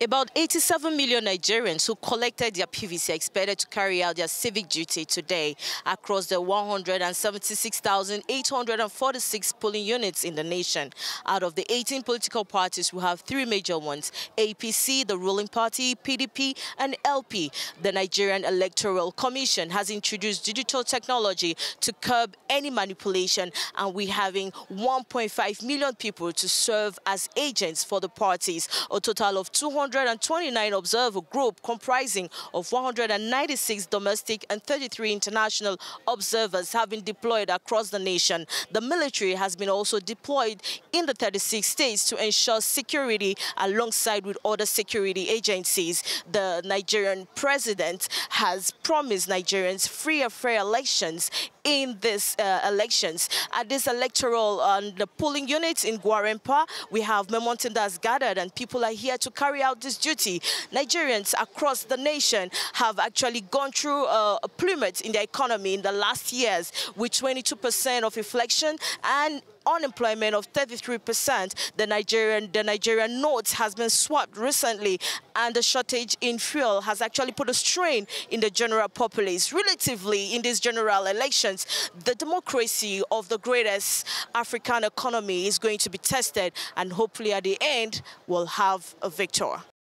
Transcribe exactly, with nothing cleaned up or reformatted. About eighty-seven million Nigerians who collected their P V C are expected to carry out their civic duty today across the one hundred seventy-six thousand eight hundred forty-six polling units in the nation. Out of the eighteen political parties, we have three major ones: A P C, the ruling party, P D P, and L P. The Nigerian Electoral Commission has introduced digital technology to curb any manipulation, and we're having one point five million people to serve as agents for the parties. A total of two hundred twenty-nine observer group comprising of one hundred ninety-six domestic and thirty-three international observers have been deployed across the nation. The military has been also deployed in the thirty-six states to ensure security alongside with other security agencies. The Nigerian president has promised Nigerians free and fair elections in these uh, elections. At this electoral and uh, the polling units in Gwarimpa, we have Memontin that's gathered, and people are here to carry out this duty. Nigerians across the nation have actually gone through uh, a plummet in the economy in the last years, with twenty-two percent of inflation and unemployment of thirty-three percent. The Nigerian the Nigerian note has been swapped recently, and the shortage in fuel has actually put a strain in the general populace. Relatively, in these general elections, the democracy of the greatest African economy is going to be tested, and hopefully at the end, we'll have a victor.